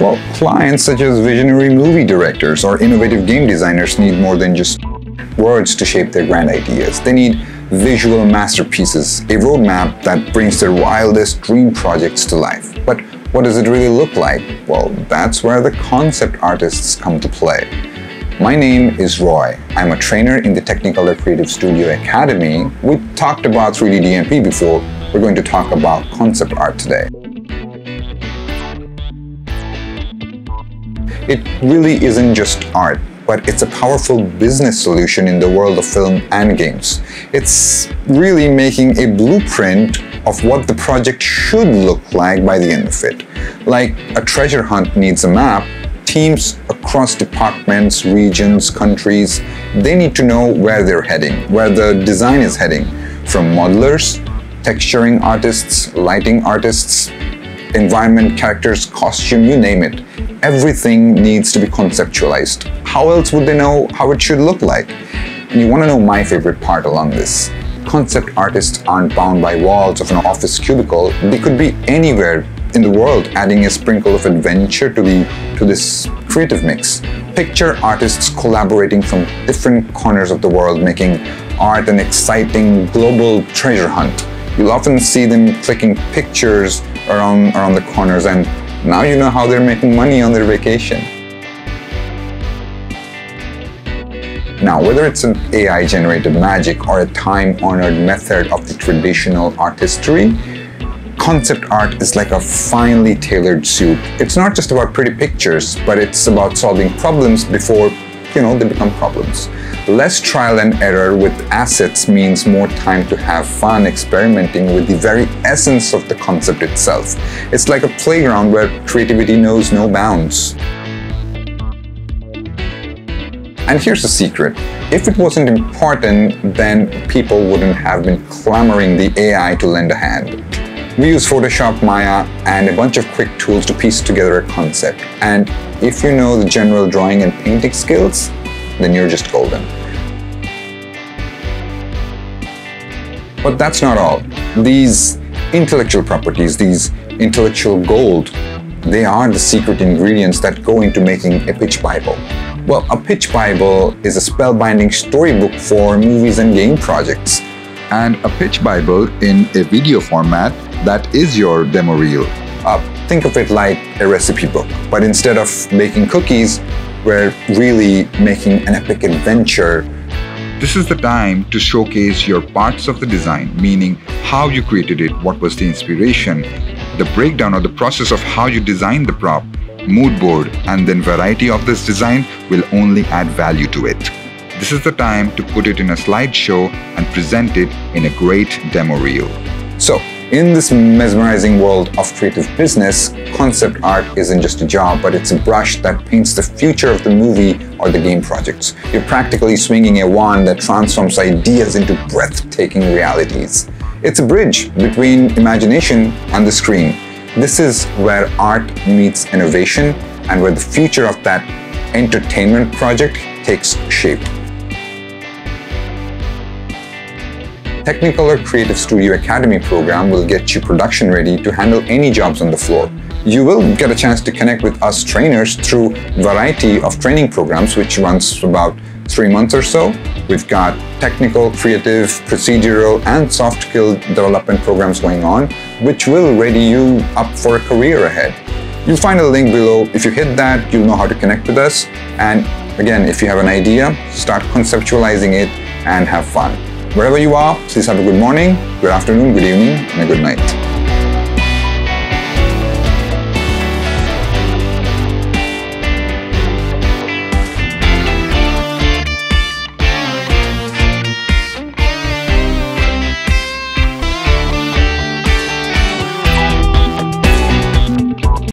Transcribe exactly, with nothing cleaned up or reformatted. Well, clients such as visionary movie directors or innovative game designers need more than just words to shape their grand ideas. They need visual masterpieces, a roadmap that brings their wildest dream projects to life. But what does it really look like? Well, that's where the concept artists come to play. My name is Roy. I'm a trainer in the Technicolor Creative Studio Academy. We talked about three D D M P before. We're going to talk about concept art today. It really isn't just art, but it's a powerful business solution in the world of film and games. It's really making a blueprint of what the project should look like by the end of it. Like a treasure hunt needs a map, teams across departments, regions, countries, they need to know where they're heading, where the design is heading, from modelers, texturing artists, lighting artists, environment, characters, costume, you name it. Everything needs to be conceptualized. How else would they know how it should look like? And you want to know my favorite part along this. Concept artists aren't bound by walls of an office cubicle. They could be anywhere in the world, adding a sprinkle of adventure to, the, to this creative mix. Picture artists collaborating from different corners of the world, making art an exciting global treasure hunt. You'll often see them clicking pictures around, around the corners, and now you know how they're making money on their vacation. Now, whether it's an A I-generated magic or a time-honored method of the traditional artistry, concept art is like a finely tailored suit. It's not just about pretty pictures, but it's about solving problems before, you know, they become problems. Less trial and error with assets means more time to have fun experimenting with the very essence of the concept itself. It's like a playground where creativity knows no bounds. And here's the secret. If it wasn't important, then people wouldn't have been clamoring the A I to lend a hand. We use Photoshop, Maya, and a bunch of quick tools to piece together a concept. And if you know the general drawing and painting skills, then you're just golden. But that's not all. These intellectual properties, these intellectual gold, they are the secret ingredients that go into making a pitch bible. Well, a pitch bible is a spellbinding storybook for movies and game projects, and a pitch bible in a video format that is your demo reel. Uh, think of it like a recipe book, but instead of baking cookies, we're really making an epic adventure. This is the time to showcase your parts of the design, meaning how you created it, what was the inspiration, the breakdown or the process of how you designed the prop, mood board, and then variety of this design will only add value to it. This is the time to put it in a slideshow and present it in a great demo reel. So, in this mesmerizing world of creative business, concept art isn't just a job, but it's a brush that paints the future of the movie or the game projects. You're practically swinging a wand that transforms ideas into breathtaking realities. It's a bridge between imagination and the screen. This is where art meets innovation and where the future of that entertainment project takes shape. Technicolor Creative Studio Academy program will get you production ready to handle any jobs on the floor. You will get a chance to connect with us trainers through a variety of training programs, which runs about three months or so. We've got technical, creative, procedural, and soft skill development programs going on, which will ready you up for a career ahead. You'll find a link below. If you hit that, you'll know how to connect with us. And again, if you have an idea, start conceptualizing it and have fun. Wherever you are, please have a good morning, good afternoon, good evening, and a good night.